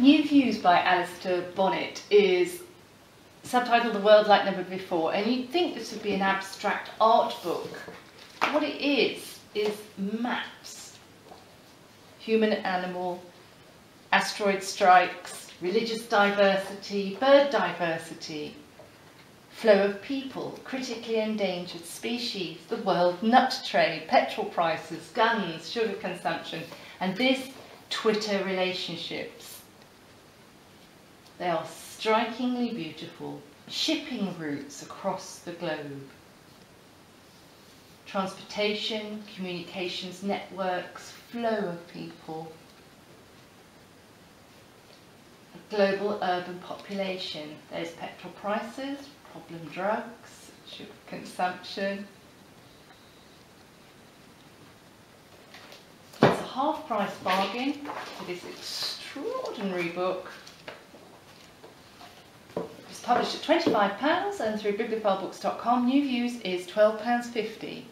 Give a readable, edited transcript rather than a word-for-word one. New Views by Alastair Bonnett is subtitled The World Like Never Before, and you'd think this would be an abstract art book. What it is maps. Human and animal, asteroid strikes, religious diversity, bird diversity, flow of people, critically endangered species, the world nut trade, petrol prices, guns, sugar consumption, and this Twitter relationships. They are strikingly beautiful, shipping routes across the globe. Transportation, communications networks, flow of people. A global urban population. There's petrol prices, problem drugs, sugar consumption. It's a half-price bargain for this extraordinary book. Published at £25, and through bibliophilebooks.com, New Views is £12.50.